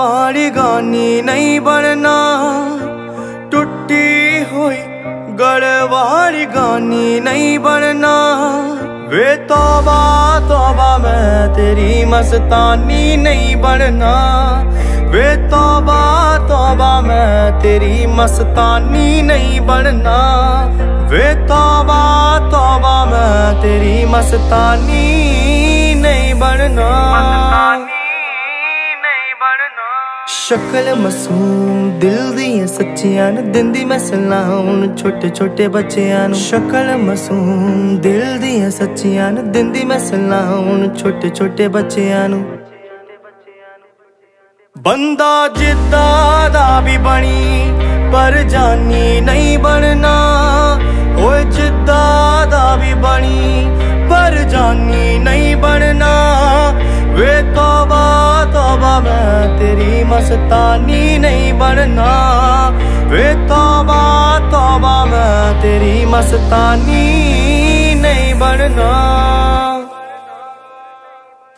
वारी गानी नहीं बनना, टूटी हुई गड़वारी गानी नहीं बनना। वे तौबा तौबा मैं तेरी मस्तानी नहीं बनना, वे तौबा तौबा मैं तेरी मस्तानी नहीं बनना। वे तौबा तौबा मैं तेरी मस्तानी नहीं बनना। शक्ल मासूम दिल दियां सच्चियां न दिंदी मैं सलाम छोटे छोटे बच्चियां नू। शक्ल मासूम दिल दियां सच्चियां न दिंदी मैं सलाम छोटे छोटे बच्चियां नू। बंदा जिद्दा दा भी बनी पर जानी नहीं बनना, ओए जिद्दा दा भी बनी पर जानी नहीं बनना। वे तौबा तौबा मैं तेरी मस्तानी नहीं बनना, वे तौबा तौबा मैं तेरी मस्तानी नहीं बनना।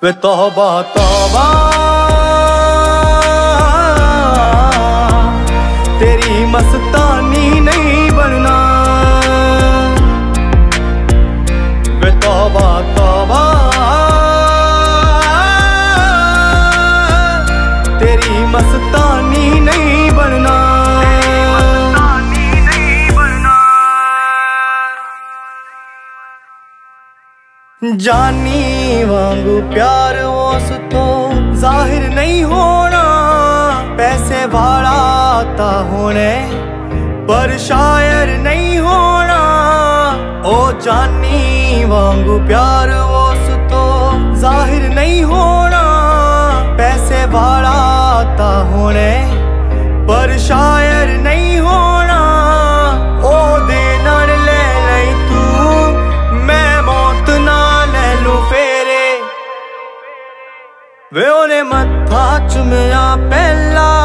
वे तौबा तौबा तेरी मस्तानी नहीं बनना, वे तौबा तौबा मस्तानी नहीं बनना। जानी वांगू प्यार उस तो जाहिर नहीं होना, पैसे वाला आता होने पर शायर नहीं होना। ओ जानी वांगू प्यार उस तो जाहिर नहीं होना, पैसे वाला आता होने पर शायर नहीं होना। ओ देना ले ले तू मैं मौत ना ले लू फेरे, वे उन्हें मत्था चुमया पहला